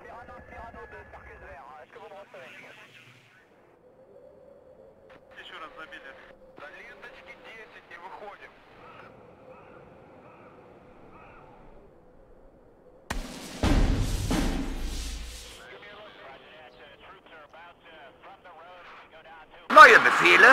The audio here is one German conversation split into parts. Cyrano 2, Circus vert, est-ce que vous me recevez? Еще раз забили. За ленточки 10 и выходим. Neue Befehle.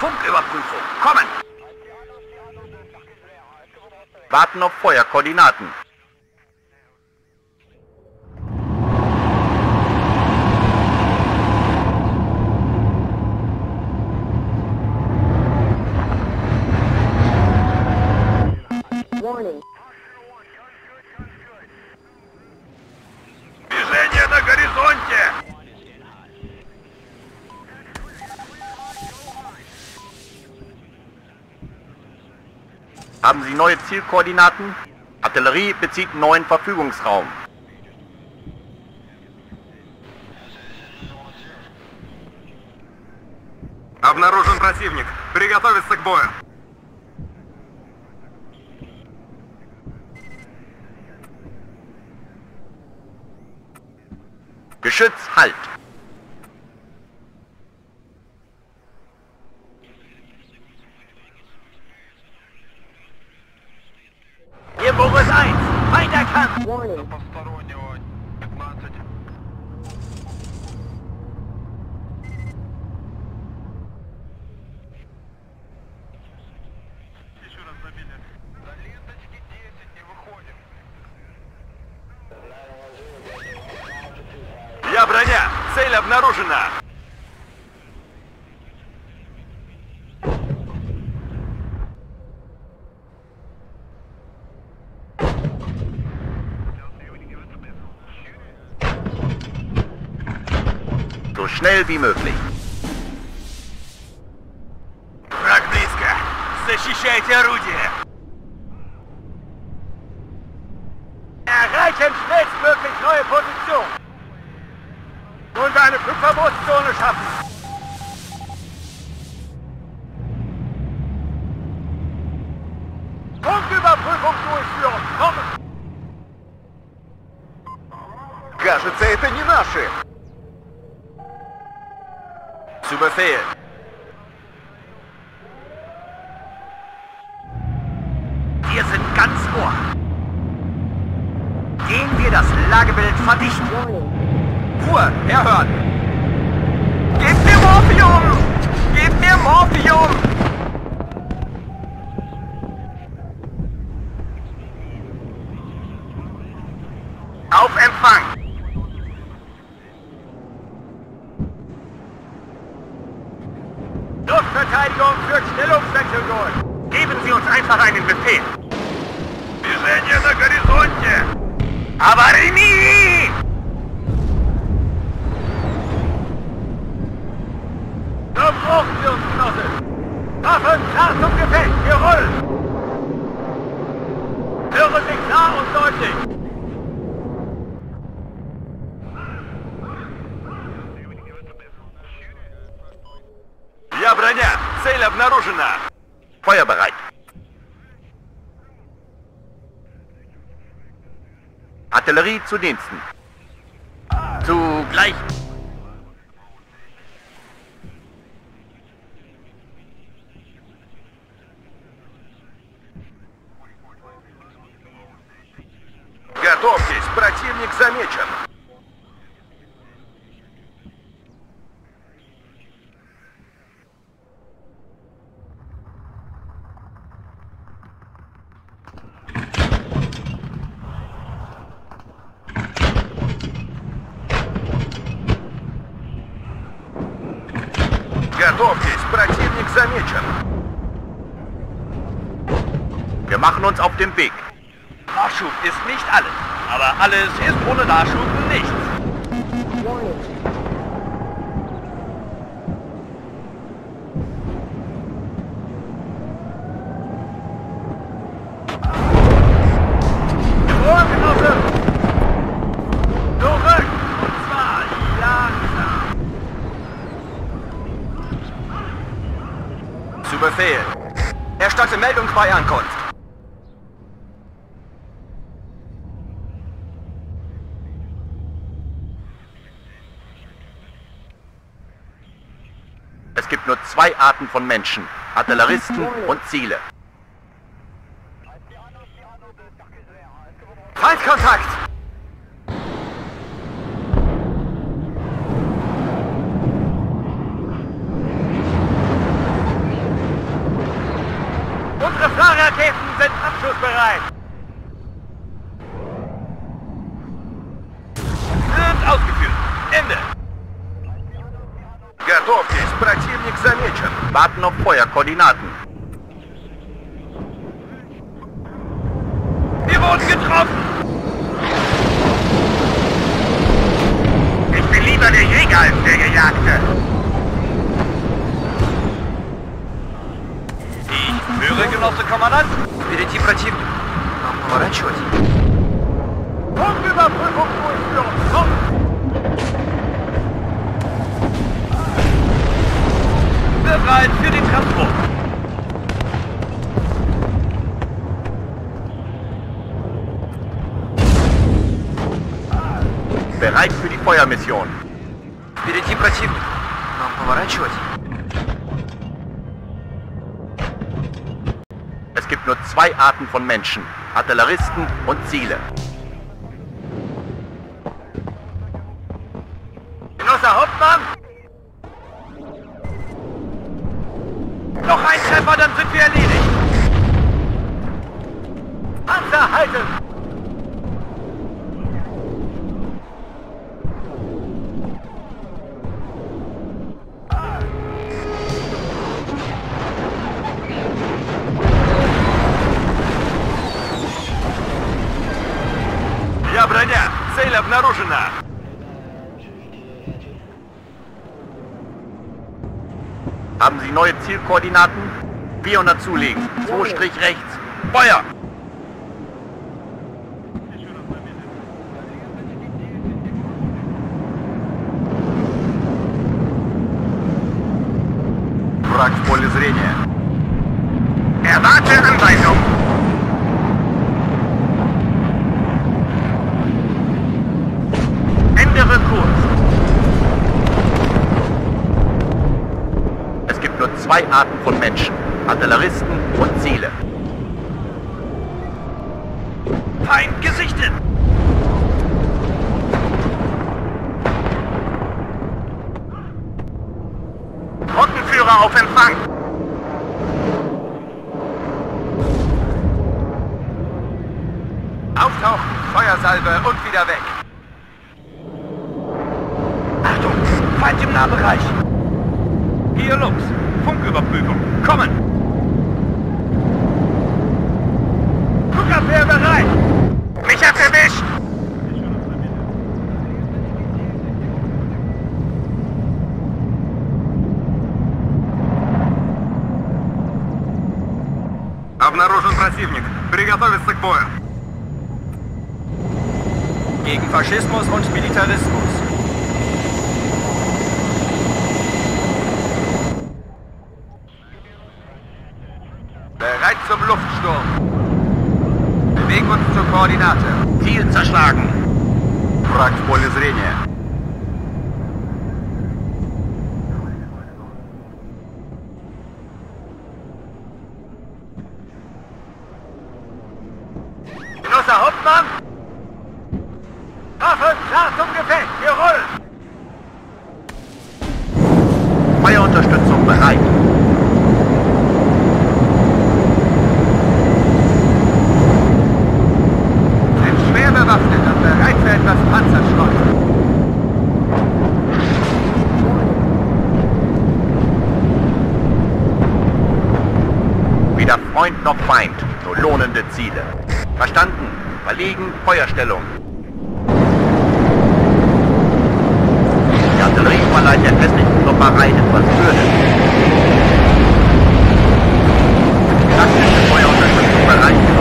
Funküberprüfung. Kommen! Warten auf Feuerkoordinaten. Haben Sie neue Zielkoordinaten? Artillerie bezieht neuen Verfügungsraum. Обнаружен противник. Приготовиться к бою. Geschütz Halt. Boris 1, Weiterkampf! Warning. Я броня! Цель обнаружена! So schnell wie möglich. Враг близко. Защищайте орудие. Erreichen schnellstmöglich neue Position. Und eine Verbotszone schaffen. Punktüberprüfung durchführen. Kommen. Кажется, это не наши. Zu Befehl. Wir sind ganz Ohr. Gehen wir das Lagebild verdichten. Ruhe, erhören. Gebt mir Morphium! Innenverteidigung führt Stellungswechsel durch. Geben Sie uns einfach einen Befehl. Wir sind ja der Horizonte. Aber nie! Zum Hochführungsgenosse! Waffen klar zum Gefecht! Wir rollen! Hören Sie klar und deutlich! Ja, броня! Цель обнаружена! Feuer bereit! Artillerie zu Diensten! Zugleich! Готовьтесь, противник замечен. Готовьтесь, противник замечен. Wir machen uns auf den Weg. Nachschub ist nicht alles, aber alles ist ohne Nachschub nichts. Ruhe, Genosse! Zurück! Und zwar langsam! Zu Befehl! Erstatte Meldung bei Ankunft. Es gibt nur zwei Arten von Menschen, Artilleristen und Ziele. Feindkontakt! Unsere Flakraketen sind abschussbereit! Sind ausgeführt! Ende! Готовьтесь, противник замечен. Warten auf Feuerkoordinaten. Wir wurden getroffen! Ich bin lieber der Jäger als der Gejagte. Ich höre, Genosse Kommandant. Впереди противник. Нам поворачивать. Punktüberprüfung durchführen. Bereit für den Transport. Bereit für die Feuermission. Впереди противник. Нам поворачивать. Es gibt nur zwei Arten von Menschen, Artilleristen und Ziele. Genosse Hauptmann? Noch ein Treffer, dann sind wir erledigt! Panzer halten! Ja, броня! Цель обнаружена! Haben Sie neue Zielkoordinaten? 400 zulegen. 2' rechts. Feuer! Враг в поле зрения. Erwarte Anweisung! Ändere Kurs. Nur zwei Arten von Menschen, Artilleristen und Ziele. Feind gesichtet! Rottenführer auf Empfang! Auftauchen, Feuersalbe und wieder weg! Achtung, Feind im Nahbereich! Hier, Lux! Funküberprüfung. Fahrprüfung. Kommen! Flugabwehr bereit! Mich hat's erwischt! Обнаружен противник. Приготовиться к бою. Gegen Faschismus und Militarismus. Bereit zum Luftsturm. Bewegen uns zur Koordinate. Ziel zerschlagen. Враг в поле зрения. Genosse Hauptmann! Waffen klar zum Gefecht! Wir rollen! Feuerunterstützung bereit! Sind schwer bewaffnet und bereit für etwas Panzerschrott! Weder Freund noch Feind, nur lohnende Ziele. Verstanden. Verlegen Feuerstellung. Die Artillerie verleiht der westlichen Loppereien etwas Würde. Taktische Feuerunterstützung bereit, Genosse.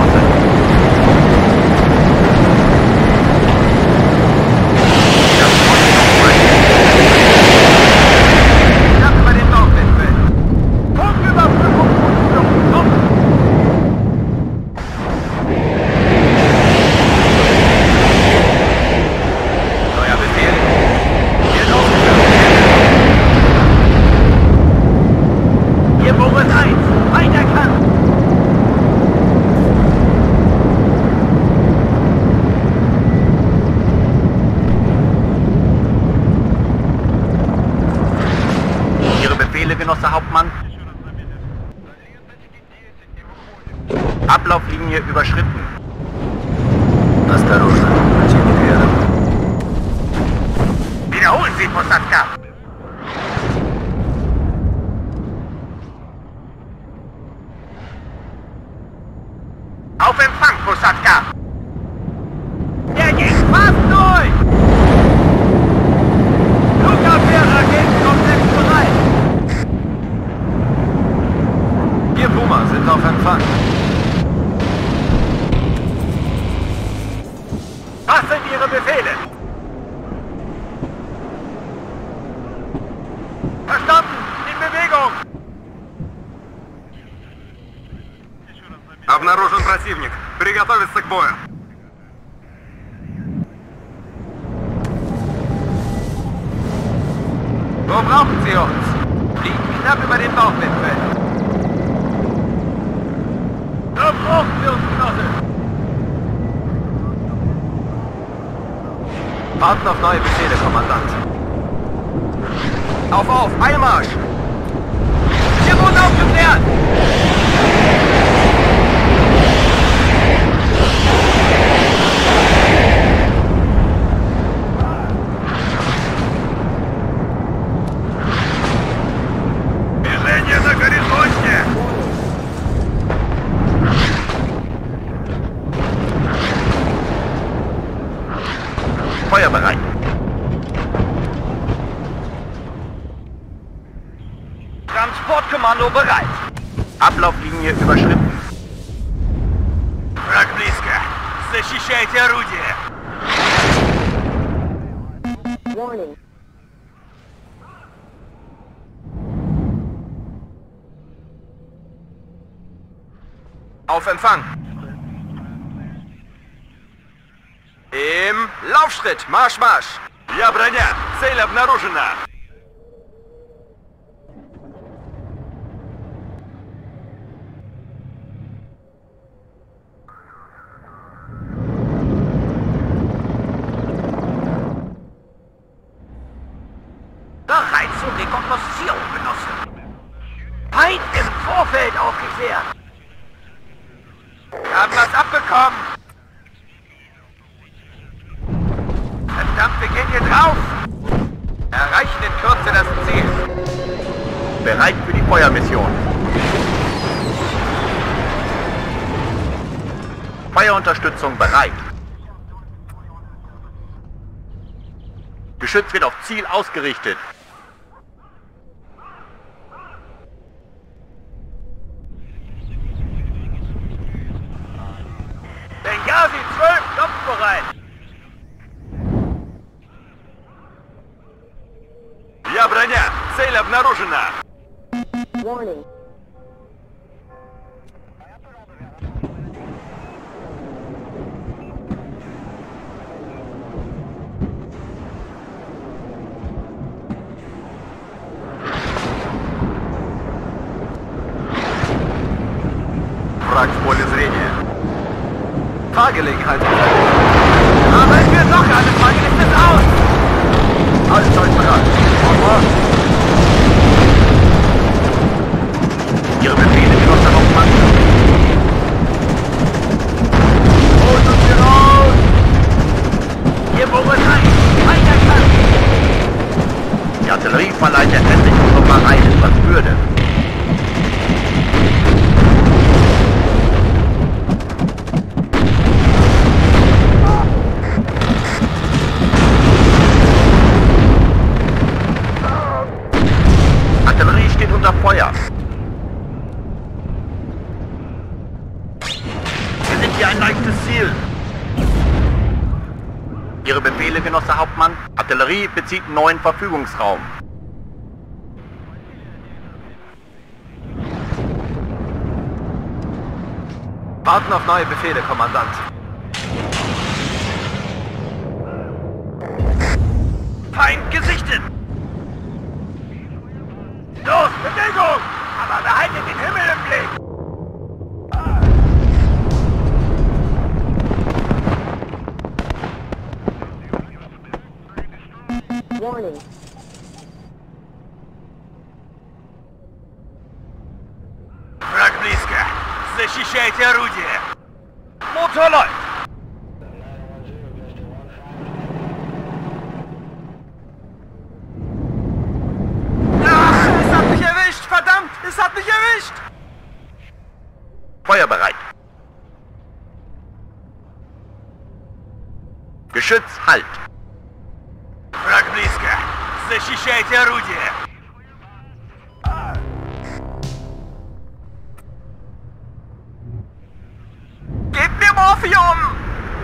Genosse Hauptmann. Ablauflinie überschritten. Осторожно, противник рядом. Wiederholen Sie, Possadka! Auf Empfang, Possadka! Der ging fast durch! Sind auf Empfang. Was sind Ihre Befehle? Verstanden! In Bewegung! Обнаружен противник. Приготовиться к бою. Wo brauchen Sie uns? Fliegen knapp über den Dorfwipfel. Auf für uns, Genosse! Warten auf neue Befehle, Kommandant. Auf! Eilmarsch! Wir wurden aufgeklärt! Feuerbereit. Transportkommando bereit. Ablauflinie überschritten. Враг близко. Защищайте орудие. Warning. Auf Empfang. Im Laufschritt! Marsch, Marsch! Я броня! Цель обнаружена! Bereit zur Rekognoszierung, Genosse! Feind im Vorfeld aufgeklärt! Wir haben was abbekommen! Verdammt, wir gehen hier drauf! Erreichen in Kürze das Ziel! Bereit für die Feuermission. Feuerunterstützung bereit. Geschütz wird auf Ziel ausgerichtet. Benghazi 12, kampfbereit. Я броня. Цель обнаружена. Warning. Wrack в поле зрения. Fahrgelegenheit. Aber es wird noch eine Fahrgelegenheit aus. Alles Zeit bereit. Ihre Befehle in unserer Aufpassung. Holt uns hier raus! Ihr beurteilt, keiner kann! Die Artillerie verleiht endlich unsere Parade etwas Würde. Ihre Befehle, Genosse Hauptmann. Artillerie bezieht neuen Verfügungsraum. Warten auf neue Befehle, Kommandant. Feind gesichtet! Los, Bewegung! Aber behaltet den Himmel im Blick! Warning. Враг близко! Защищайте орудие! Motor läuft! Ach, es hat mich erwischt! Verdammt! Es hat mich erwischt! Feuer bereit! Geschütz halt! Враг близко! Защищайте орудие! Gebt mir Morphium!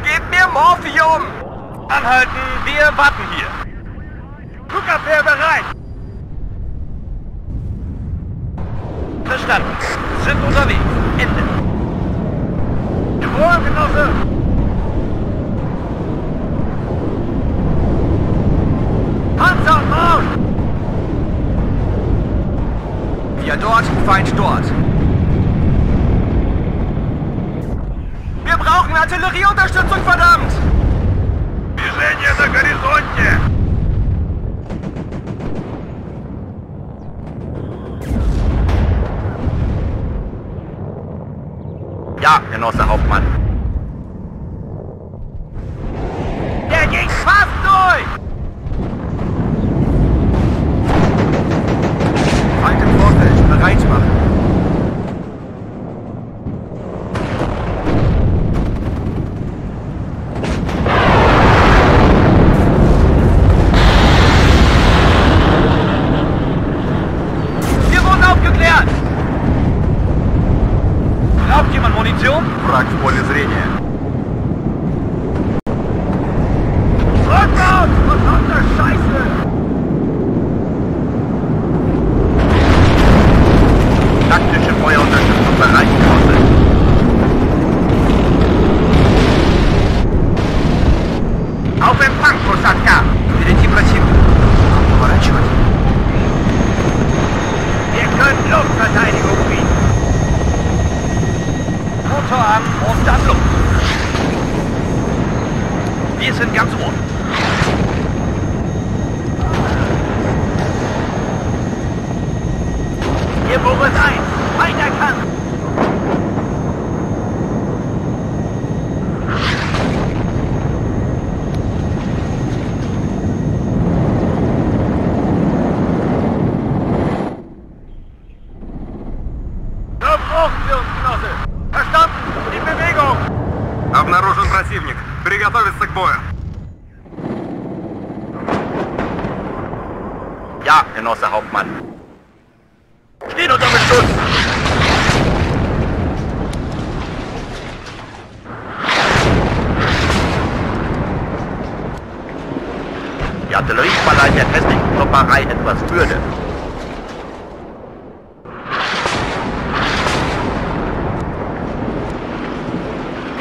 Gebt mir Morphium! Anhalten, wir warten hier! Flugabwehr bereit! Verstanden! Sind unterwegs! Ende! Jawohl, Genosse! Panzer raus! Wir dort, Feind dort. Wir brauchen Artillerieunterstützung, verdammt! Wir sehen jetzt den Horizont! Ja, Genosse Hauptmann. Der ging fast durch! Bereit machen. Wir wurden aufgeklärt! Braucht jemand Munition? Враг в поле зрения. Rückwärts! Was soll das Scheiße? Taktische Feuerunterstützung bereit, Genosse. Auf Empfang, Kosatka! Впереди противник. Поворачивать. Wir können Luftverteidigung bieten. Motor an und dann Luft. Wir sind ganz oben. Ihr Boris 1, weiter kann! brauchen wir uns, Genosse. Verstanden? In Bewegung! Обнаружен противник. Приготовиться к бою. Ja, Genosse Hauptmann. Stehen unter Beschuss! Die Artillerie verleiht der festlichen Klopperei etwas Würde.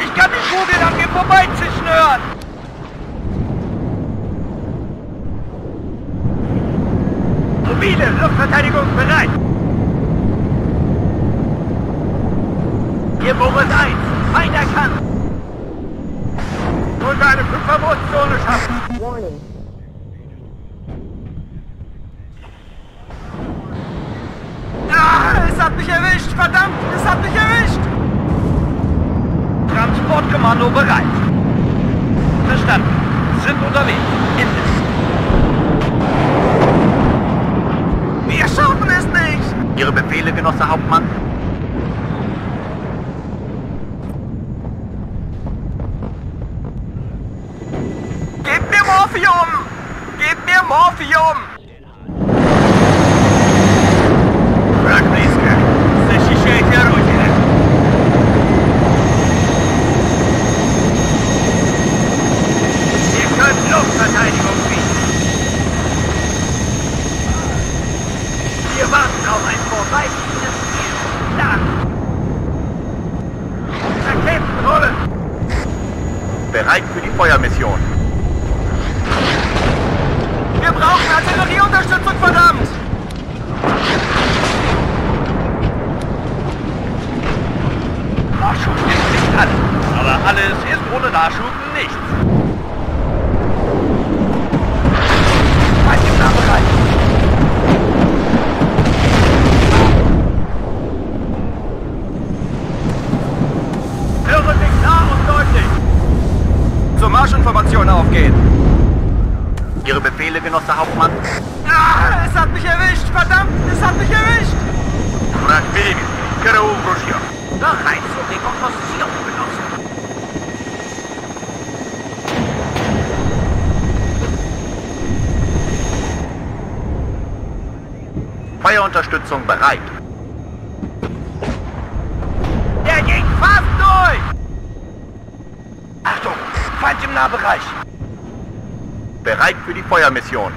Ich kann die Kugeln an mir vorbeizischnören! Mobile Luftverteidigung bereit! Hier Boris 1, weiter kann! Wollen wir eine 5er-Bootszone schaffen! Warning. Es hat mich erwischt! Verdammt! Es hat mich erwischt! Transportkommando bereit! Verstanden! Sind unterwegs! In Wir schaffen es nicht! Ihre Befehle, Genosse Hauptmann? Gebt mir Morphium! Gebt mir Morphium! Bereit für die Feuermission. Wir brauchen Artillerieunterstützung, verdammt! Nachschub nimmt nicht an, aber alles ist ohne Nachschub nichts. Seid ihr da bereit? Höre Sie klar und deutlich! Zur Marschinformation aufgehen. Ihre Befehle, Genosse Hauptmann? Ah, es hat mich erwischt! Verdammt, es hat mich erwischt! Враг перебит. Караул в ружье. Bereit zur Rekognoszierung, Genosse. Feuerunterstützung bereit. Der ging fast durch! Achtung! Feind im Nahbereich! Bereit für die Feuermission.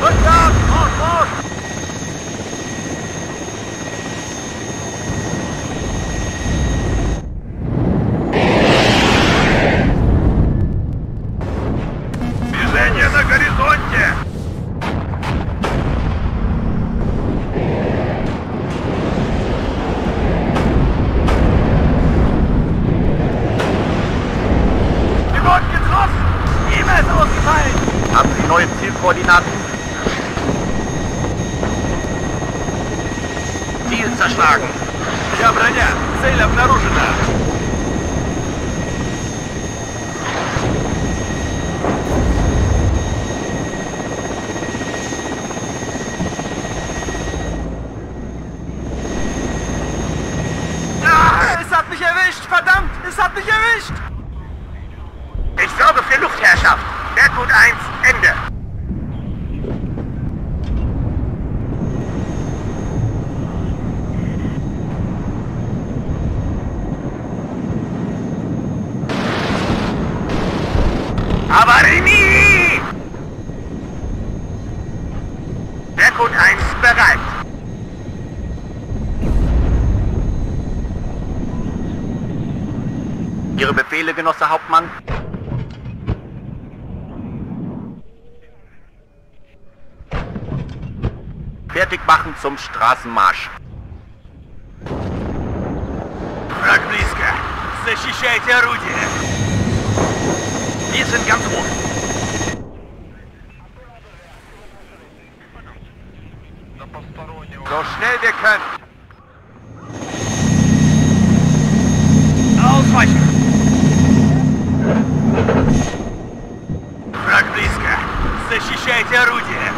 Rückwärts! Marsch, Marsch! Движение на горизонте! Haben Sie neue Zielkoordinaten? Ziel zerschlagen. Ja, броня. Цель обнаружена. Ah, es hat mich erwischt. Verdammt, es hat mich erwischt. Ich sorge für Luftherrschaft. Wertgut 1, Ende! Avarini! Wertgut 1, bereit! Ihre Befehle, Genosse Hauptmann? Fertig machen zum Straßenmarsch. Враг близко. Защищайте орудие. Wir sind ganz ruhig. So schnell wir können. Ausweichen. Враг близко. Защищайте орудие.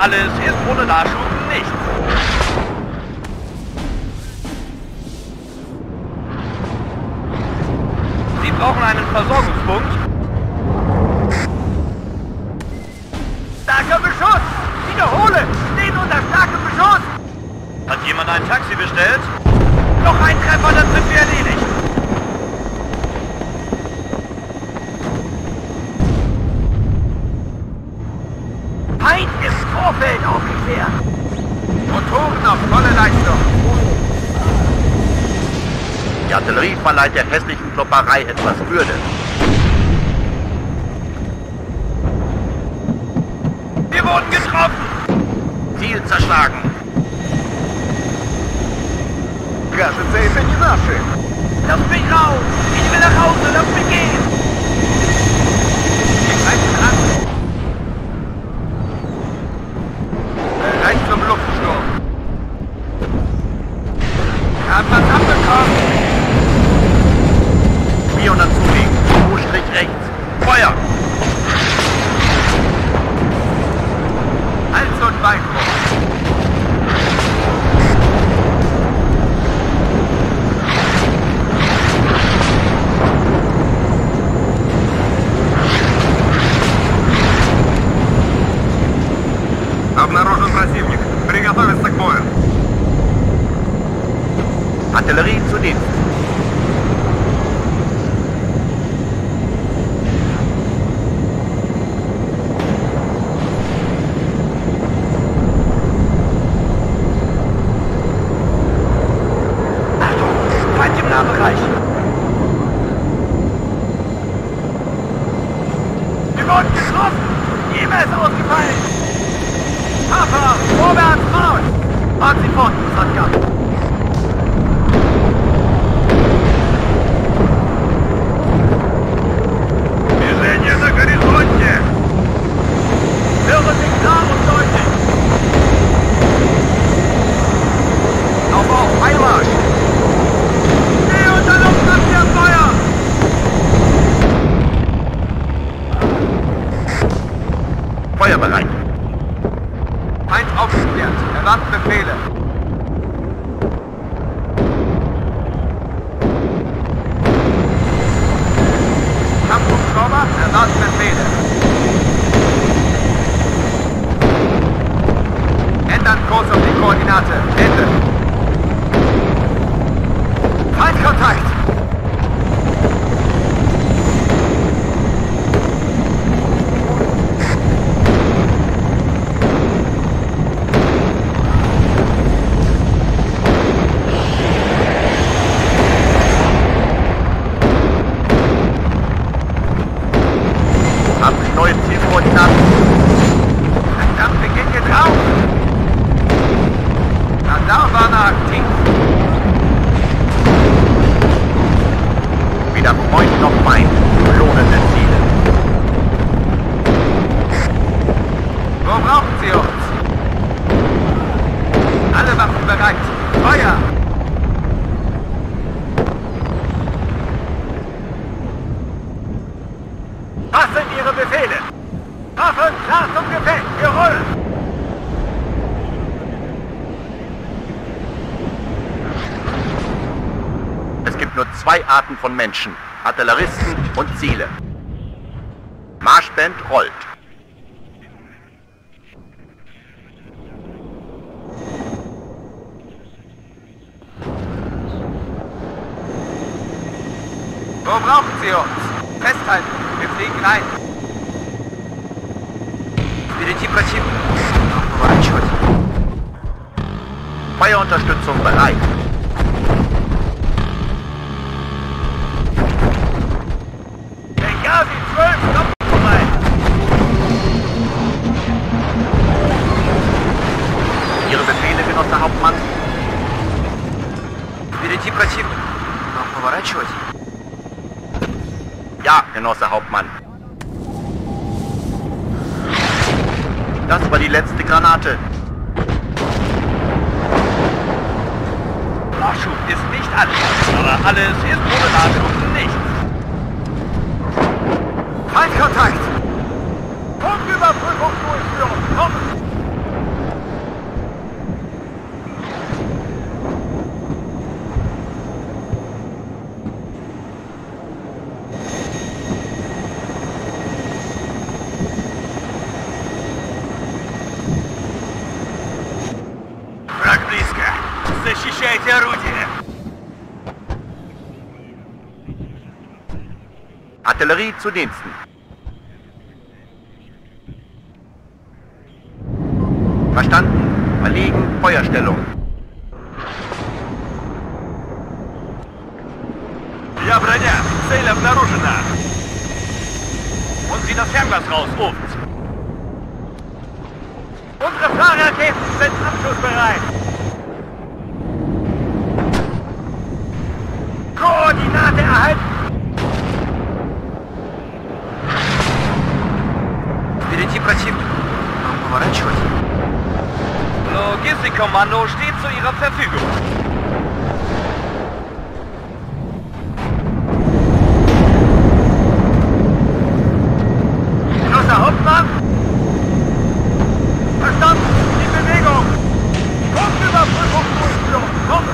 alles ist ohne Nahschub nichts. Sie brauchen einen Versorgungspunkt. Starker Beschuss! Wiederhole! Stehen unter starkem Beschuss! Hat jemand ein Taxi bestellt? Noch ein Treffer, dann sind wir erledigt. Feind im Vorfeld aufgeklärt. Motoren auf volle Leistung. Die Artillerie verleiht der festlichen Klopperei etwas Würde. Wir wurden getroffen! Ziel zerschlagen! Кажется, это не наши! Lass mich raus! Ich will nach Hause! Lass mich gehen! Wir greifen an! Rein zum Luftsturm! Wir haben was abbekommen! 400 zulegen, U-Strich rechts. Feuer! Hals und Bein hoch. Обнаружен противник. Приготовиться к бою. Artillerie zu Dienst. Arten von Menschen, Artilleristen und Ziele. Marschband rollt. Wo brauchen Sie uns? Festhalten, wir fliegen rein. Перейти противник. Поворачивать. Feuerunterstützung bereit. Ja, Genosse Hauptmann. Das war die letzte Granate. Nachschub ist nicht alles, aber alles ist ohne Nachschub nichts. Feindkontakt! Funküberprüfung durchführen! Kommen! Возвращайте орудие! Artillerie zu Diensten. Verstanden. Verlegen. Feuerstellung. Ja, броня. Цель обнаружена. Und zieht das Fernglas raus. Ruft. Unsere Fahrraketen sind abschussbereit. Koordinate erhalten. Впереди противник. Нам поворачивать. Logistikkommando steht zu Ihrer Verfügung. Schlosser Hauptmann. Verstanden. Die Bewegung. Punktüberprüfung durchführen. Komm.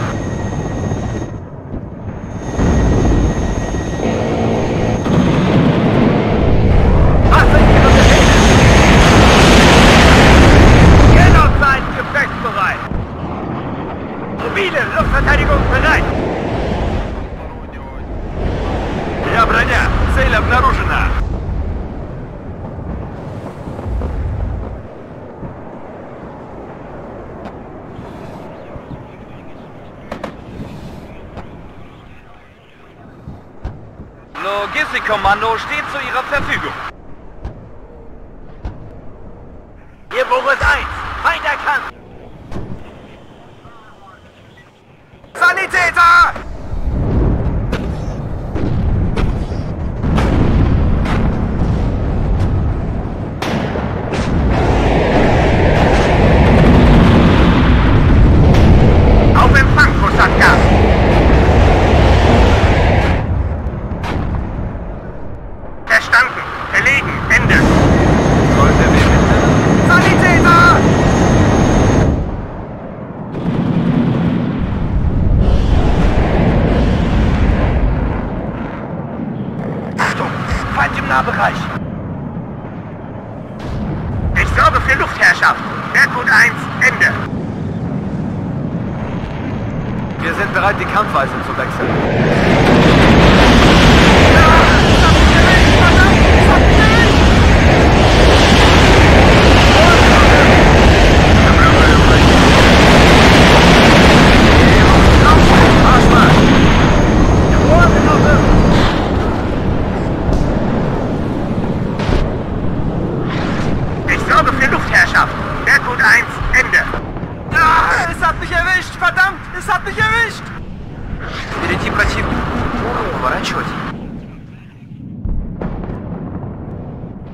Logistikkommando steht zu Ihrer Verfügung. Ihr Boris 1, Feind erkannt! Sanitäter! Bereich. Ich sorge für Luftherrschaft. Merkut 1, Ende. Wir sind bereit, die Kampfweise zu wechseln.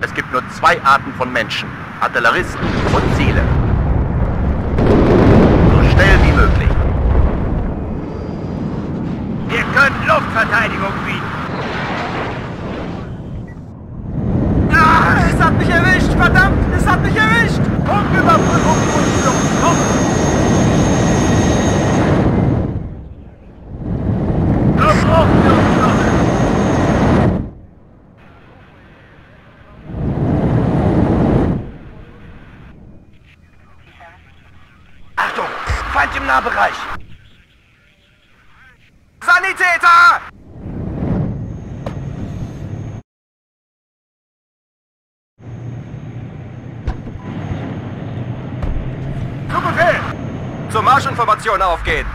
Es gibt nur zwei Arten von Menschen, Artilleristen und Ziele. So schnell wie möglich. Wir können Luftverteidigung bieten. Ah, es hat mich erwischt, verdammt, es hat mich erwischt. Punktüberprüfung und Luft. Bereich. Sanitäter! Zu Befehl! Zur Marschinformation aufgehen!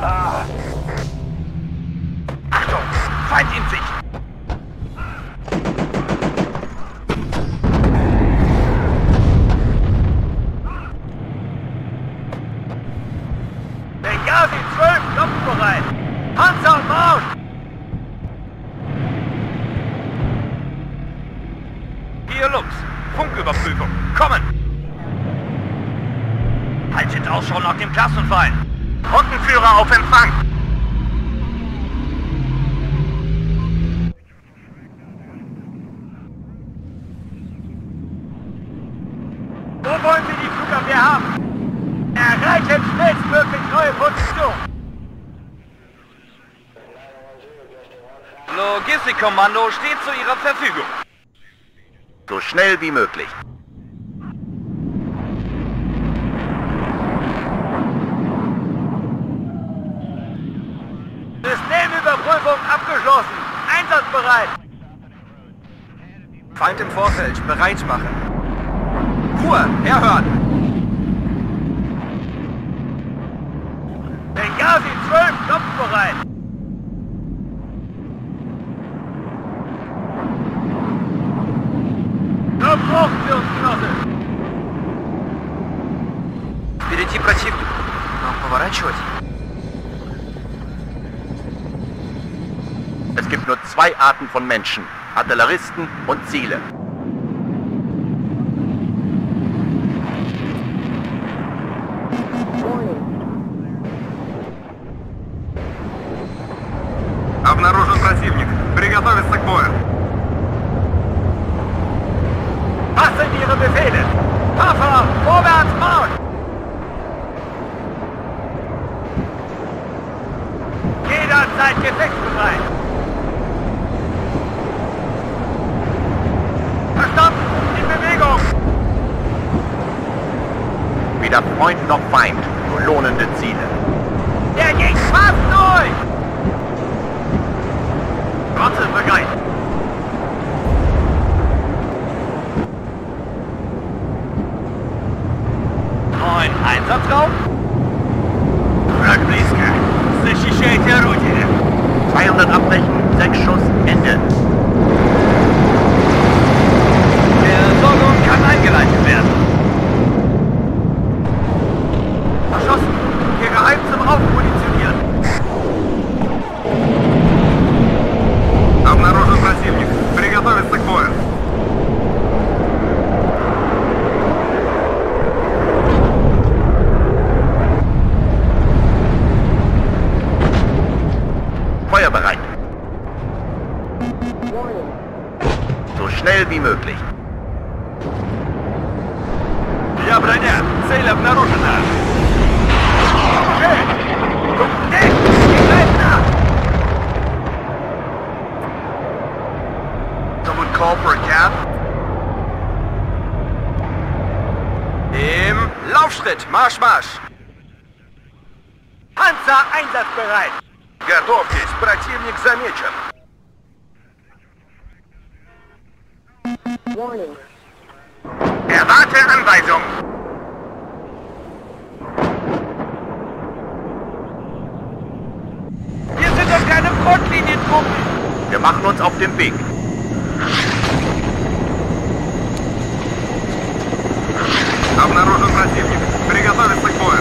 Ah. Achtung! Feind in Sicht! Funküberprüfung. Kommen! Haltet Ausschau nach dem Klassenfeind. Rückenführer auf Empfang. Wo wollen wir die Flugabwehr haben? Erreichen schnellstmöglich neue Position. Logistikkommando steht zu Ihrer Verfügung. So schnell wie möglich. bereit! Feind im Vorfeld, bereit machen! Ruhe, herhören! Der Yasi 12, Kopf bereit! Hoch für uns, Genosse! Впереди противник. Нам поворачивать? Es gibt nur zwei Arten von Menschen. Artilleristen und Ziele. Обнаружен противник. Приготовиться к бою. Was sind Ihre Befehle? Pfaffer, vorwärts, Marsch! Jederzeit gefechtsbereit! Verstanden, in Bewegung! Weder Freund noch Feind, nur lohnende Ziele. Der ging fast durch! Trotzdem bereit! Einsatzraum? Frag bliske. Защищайте орудие. 200 abbrechen, 6 Schuss, Ende. Die Versorgung kann eingeleitet werden. Verschossen. Hier geheim zum Aufmunitionieren. Обнаружен противник. Приготовиться к бою. Bereit. So schnell wie möglich. Я броня, цель обнаружена. Someone call for a cab? Im Laufschritt, Marsch, Marsch. Panzer einsatzbereit. Готовьтесь, противник замечен. Warning. Erwarte Anweisung. Wir sind auf keinem Frontlinienpunkt. Wir machen uns auf den Weg. Обнаружен противник. Приготовиться к бою.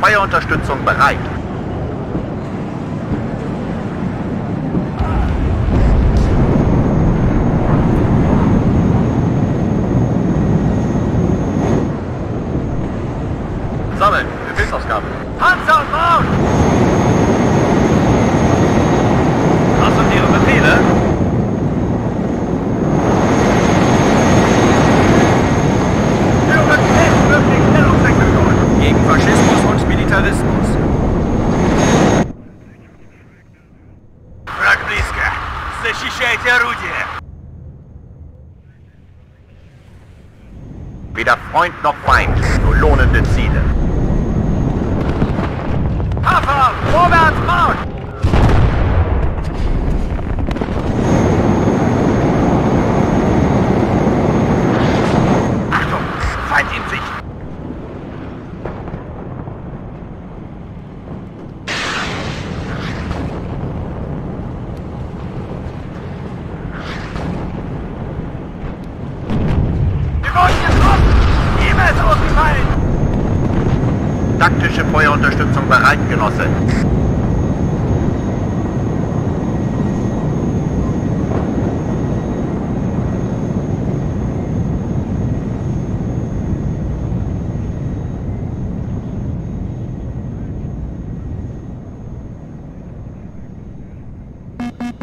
Feuerunterstützung bereit. Sammeln, Befehlsausgabe. Panzer und Maul! Was sind Ihre Befehle? Gegen Faschismus und Militarismus. Враг близко. Защищайте орудие. Weder Freund noch Feind, nur lohnende Ziele. Pfaffer, vorwärts, Marsch! Achtung, Feind in Sicht. Taktische Feuerunterstützung bereit, Genosse.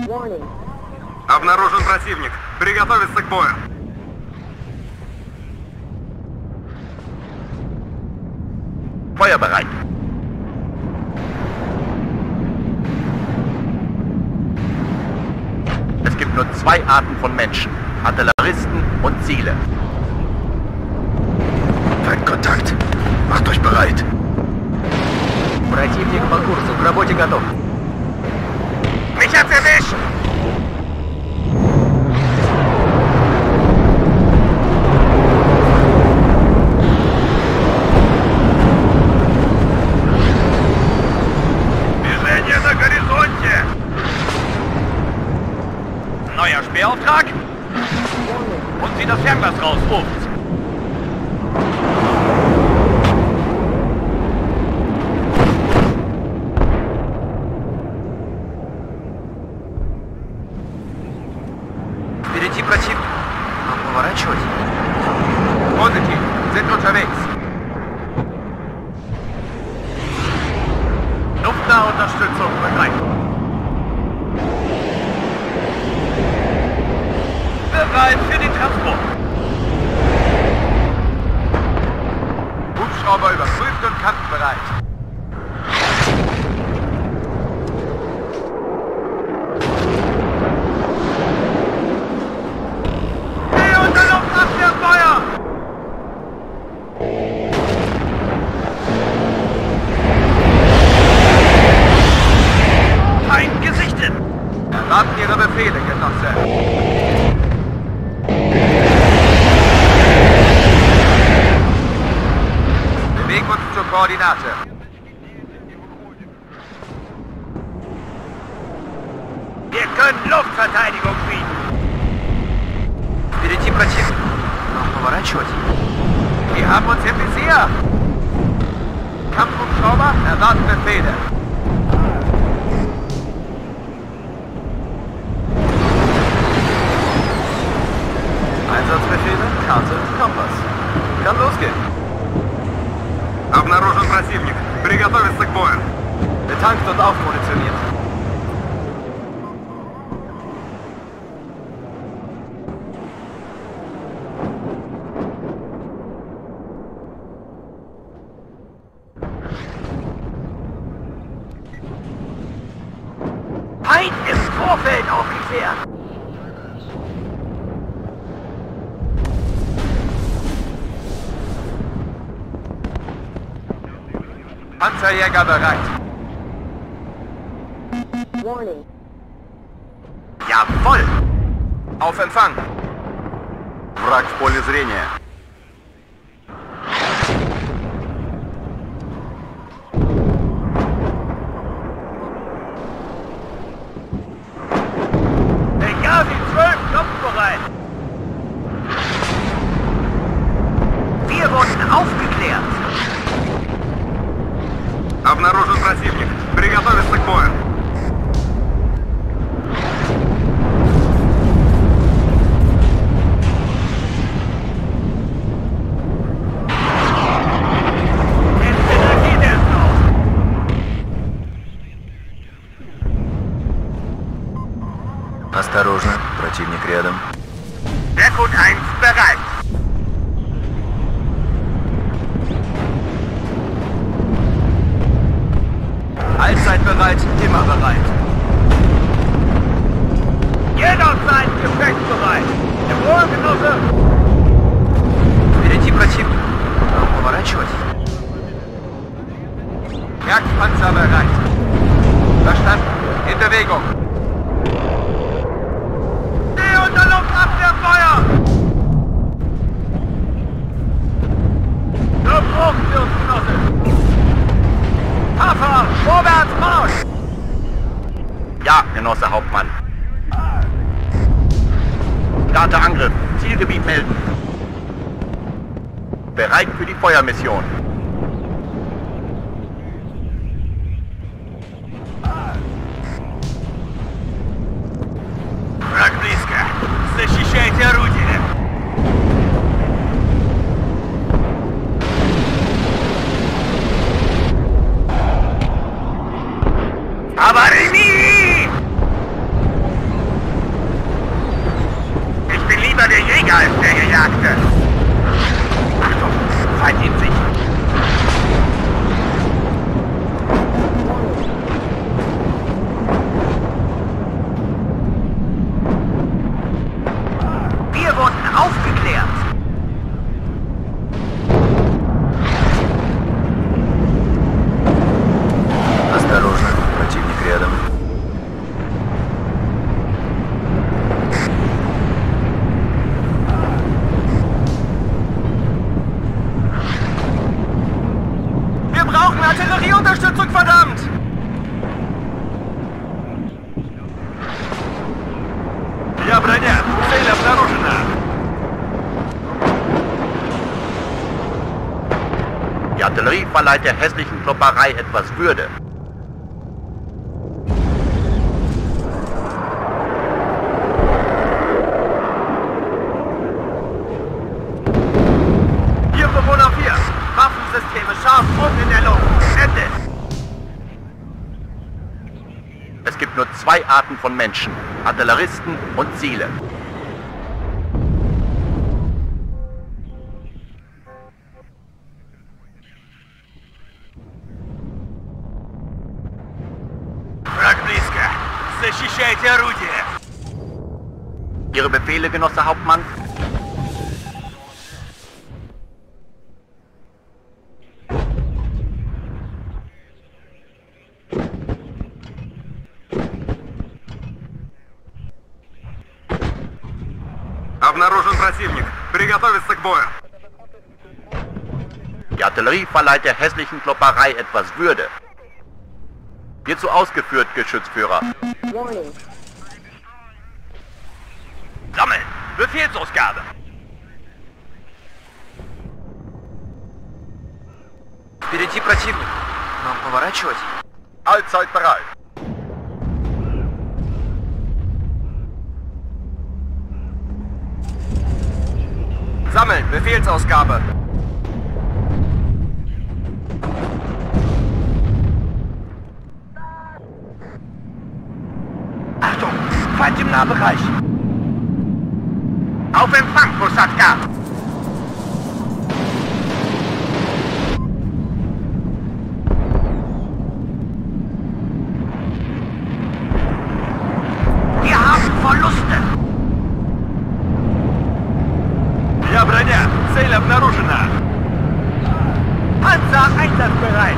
Warning. Обнаружен противник. Приготовиться к бою. Feuerbereit. Es gibt nur zwei Arten von Menschen. Artilleristen und Ziele. Feindkontakt. Macht euch bereit. Противник по курсу, к работе готов. Меня цепишь! Движение на горизонте! Neuer Sperrauftrag? Und zieh das Fernglas raus, Uff! Panzerjäger bereit. Warning. Jawohl! Auf Empfang! Враг в поле зрения. Осторожно, противник рядом. Deckung 1 bereit. Allzeit bereit, immer bereit. Jederzeit gefechtsbereit. Ruhe, Genosse. Впереди противник. Поворачивать. Jagdpanzer bereit. Verstanden. In Bewegung. Vorwärts, Marsch! Ja, Genosse Hauptmann. Starter Angriff. Zielgebiet melden. Bereit für die Feuermission. Die Artillerie verleiht der hässlichen Klopperei etwas Würde. Hier, Bewohner 4. Waffensysteme scharf und in der Luft. Ende. Es gibt nur zwei Arten von Menschen: Artilleristen und Ziele. Ihre Befehle, Genosse Hauptmann? Обнаружен противник. Приготовиться к бою. Die Artillerie verleiht der hässlichen Klopperei etwas Würde. Hierzu ausgeführt, Geschützführer. Warning. Sammeln! Befehlsausgabe! Впереди противник. Нам поворачивать? Allzeit bereit. Sammeln! Befehlsausgabe! Achtung! Feind im Nahbereich! Auf Empfang, Kosatka! Wir haben Verluste! Ja, Brenner, цель обнаружена! Panzer einsatzbereit!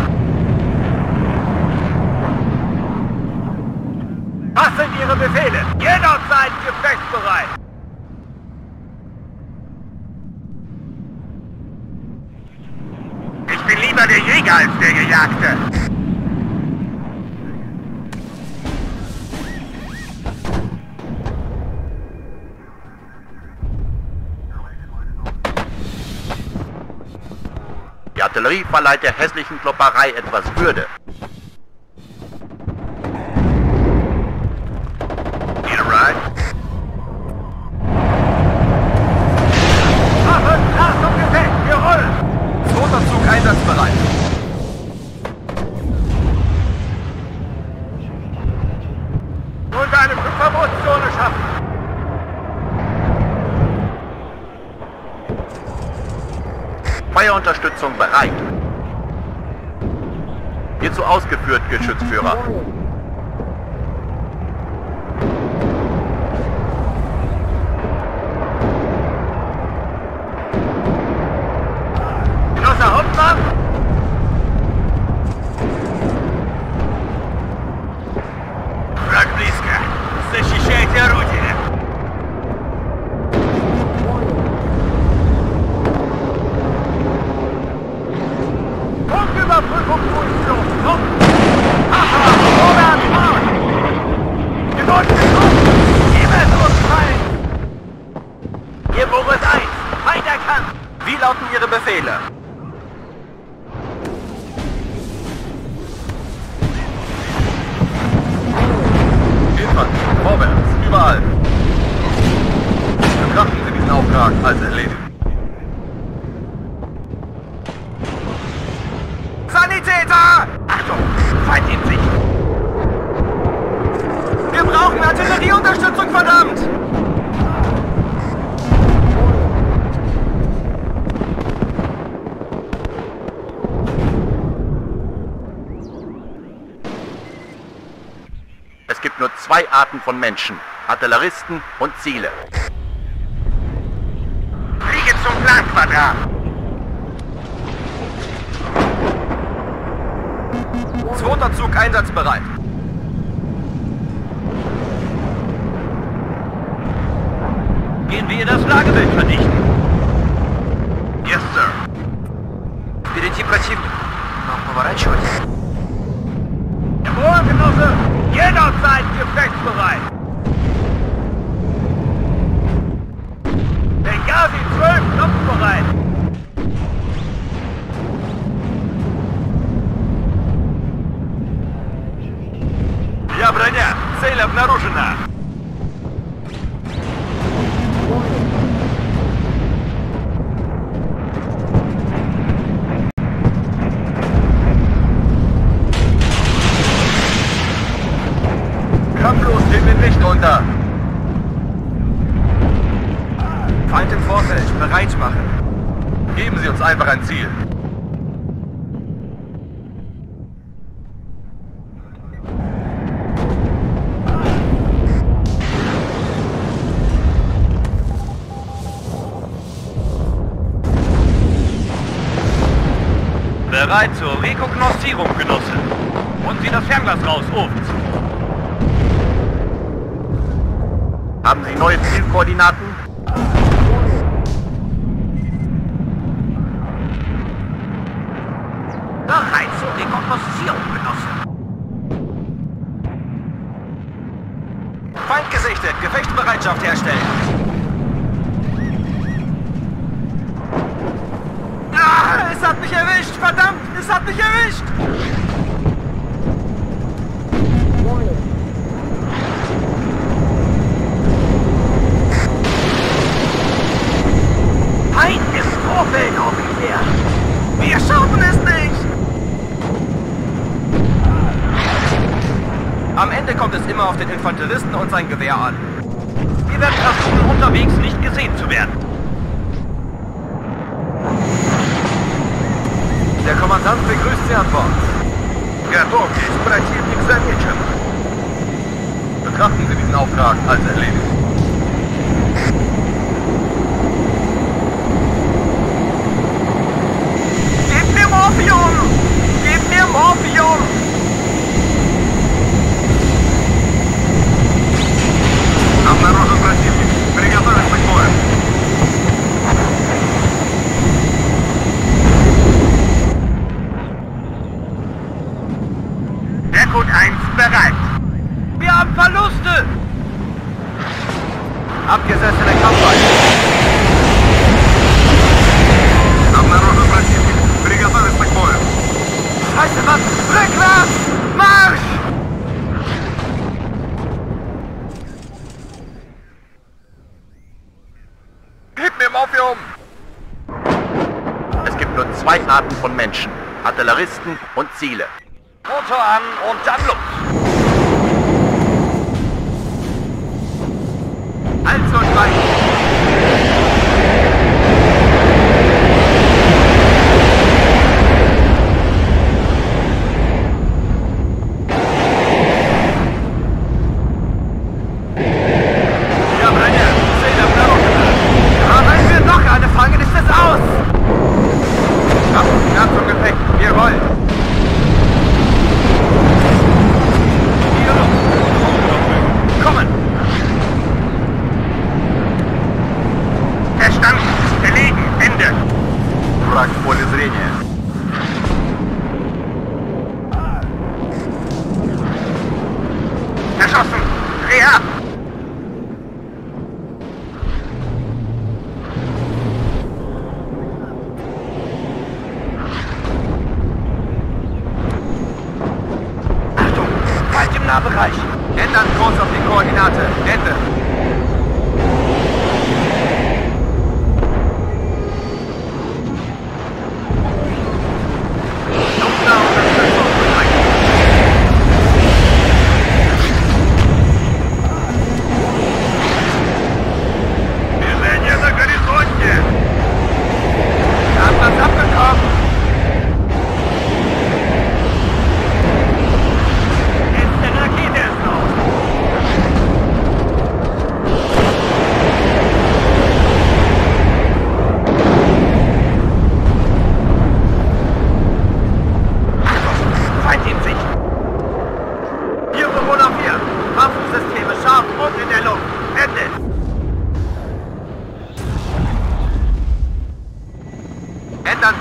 Was sind Ihre Befehle? Jederzeit gefechtsbereit! Der Jäger als der Gejagte. Die Artillerie verleiht der hässlichen Klopperei etwas Würde. Feuerunterstützung bereit. Hierzu ausgeführt, Geschützführer. Genosse Hauptmann! Враг близко! Защищайте орудие! Befehle. Infanterie, vorwärts, überall. Betrachten Sie diesen Auftrag als erledigt. Sanitäter! Achtung, Feind in Sicht! Wir brauchen Artillerieunterstützung, verdammt! Es gibt nur zwei Arten von Menschen: Artilleristen und Ziele. Fliege zum Planquadrat! Zweiter Zug einsatzbereit. Gehen wir das Lagebild vernichten. Yes, Sir. Впереди противник. Нам поворачивать. Jawohl, Genosse! Jederzeit gefechtsbereit! Bengasi 12 knopfbereit! Halt im Vorfeld, bereit machen. Geben Sie uns einfach ein Ziel. Bereit zur Rekognoszierung, Genossen. Holen Sie das Fernglas raus, Ovens. Haben Sie neue Zielkoordinaten? Bereit zur Rekognoszierung, Genossen. Feind gesichtet, Gefechtsbereitschaft herstellen. Es hat mich erwischt! Verdammt! Es hat mich erwischt! Feind ist Vorfeldoffizier! Wir schaffen es nicht! Am Ende kommt es immer auf den Infanteristen und sein Gewehr an. Wir werden versuchen, unterwegs nicht gesehen zu werden. Der Kommandant begrüßt Sie an Bord. Готовьтесь, противник замечен. Betrachten Sie diesen Auftrag als erledigt. Gebt mir Morphium! Gebt mir Morphium! Обнаружен противник. Приготовиться к бою. Gut, 1 bereit. Wir haben Verluste. Abgesessene Kampfweise. Обнаружен противник. Приготовиться к бою. Scheiße, Mann. Rückwärts. Marsch. Gib mir Morphium. Es gibt nur 2 Arten von Menschen. Artilleristen und Ziele. Motor an und dann los! Hals und Bein! Ja, meine Seele, wenn wir noch eine fangen, ist es aus! Ab zum Gefecht, jawohl! В поле зрения. Erschossen! Reha! Achtung! Weit im Nahbereich! Ändern Kurs auf die Koordinate! Ende!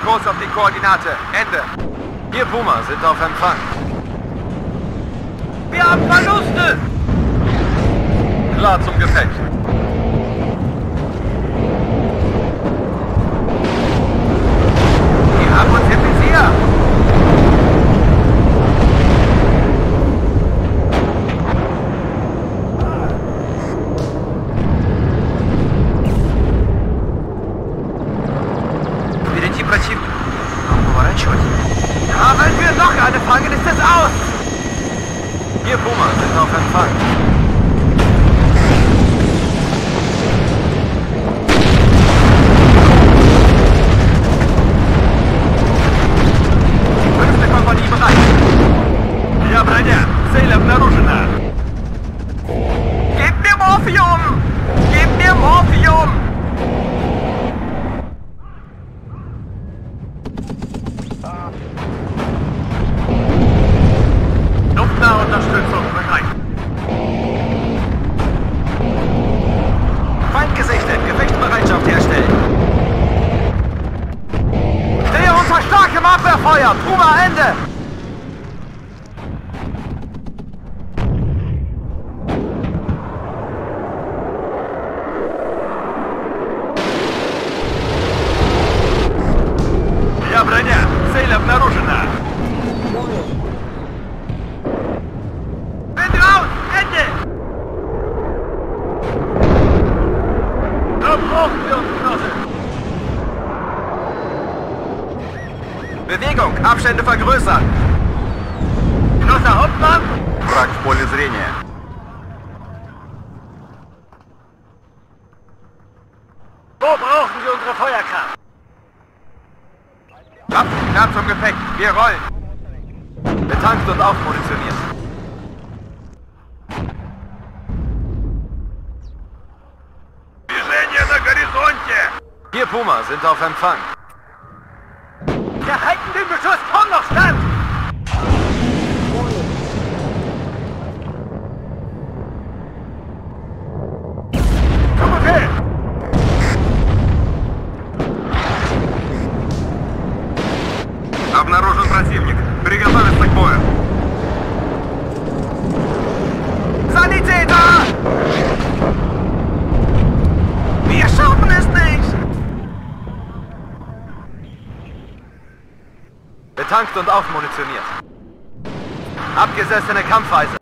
Kurs auf die Koordinate. Ende. Wir Puma sind auf Empfang. Wir haben Verluste! Klar zum Gefecht. Wir haben uns im Visier. Wir Puma sind auf Empfang. Feuer! Puma, Ende! Я броня! Цель обнаружена! Ende raus! Ende! Abbruch für uns, Knosse! Bewegung! Abstände vergrößern! Großer Hauptmann! Wrack в поле зрения. Wo brauchen wir unsere Feuerkraft? Waffen knapp zum Gefecht! Wir rollen! Betankt und aufpositioniert. Движение на горизонте! Wir Puma sind auf Empfang. Wir halten den Beschuss, komm noch stand! Komm, okay! Обнаружен противник. Приготовиться к бою. Sanitäter! Wir schaffen es nicht! Betankt und aufmunitioniert. Abgesessene Kampfweise.